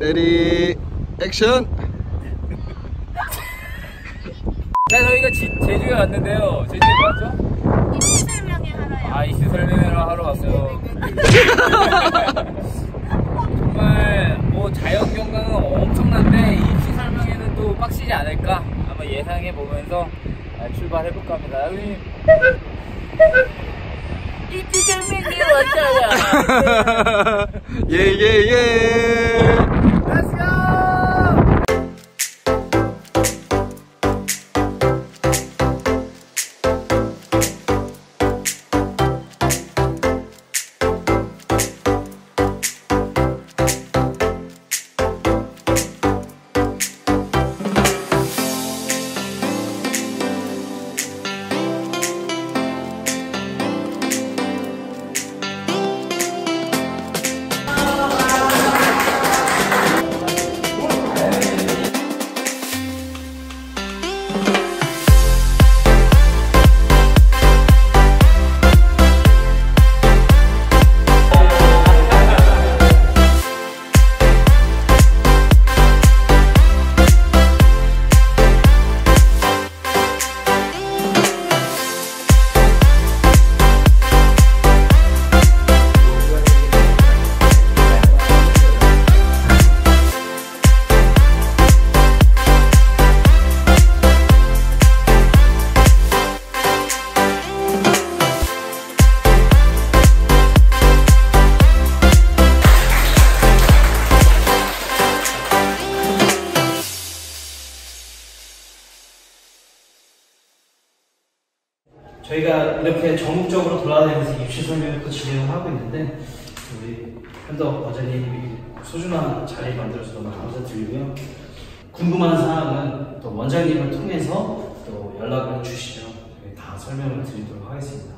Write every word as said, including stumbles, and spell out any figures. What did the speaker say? Ready, action! 자, 저희가 지, 제주에 왔는데요. 제주에 왔죠? 입시설명회 하러요. 아, 입시설명회를 하러 왔어요. 정말 뭐 자연경관은 엄청난데 입시설명회는 또 빡시지 않을까 한번 예상해보면서 출발해볼까 합니다. 여기 입시설명회 왔잖아. 예예예! 저희가 이렇게 전국적으로 돌아다니면서 입시설명회도 진행을 하고 있는데, 우리 현덕 원장님이 소중한 자리 만들어서 너무 감사드리고요. 궁금한 사항은 또 원장님을 통해서 또 연락을 주시면 다 설명을 드리도록 하겠습니다.